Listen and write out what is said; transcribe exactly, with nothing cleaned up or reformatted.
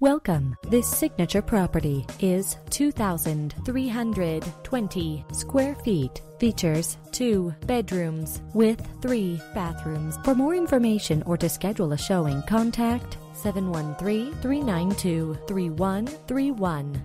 Welcome. This signature property is two thousand three hundred twenty square feet. Features two bedrooms with three bathrooms. For more information or to schedule a showing, contact seven one three, three nine two, three one three one.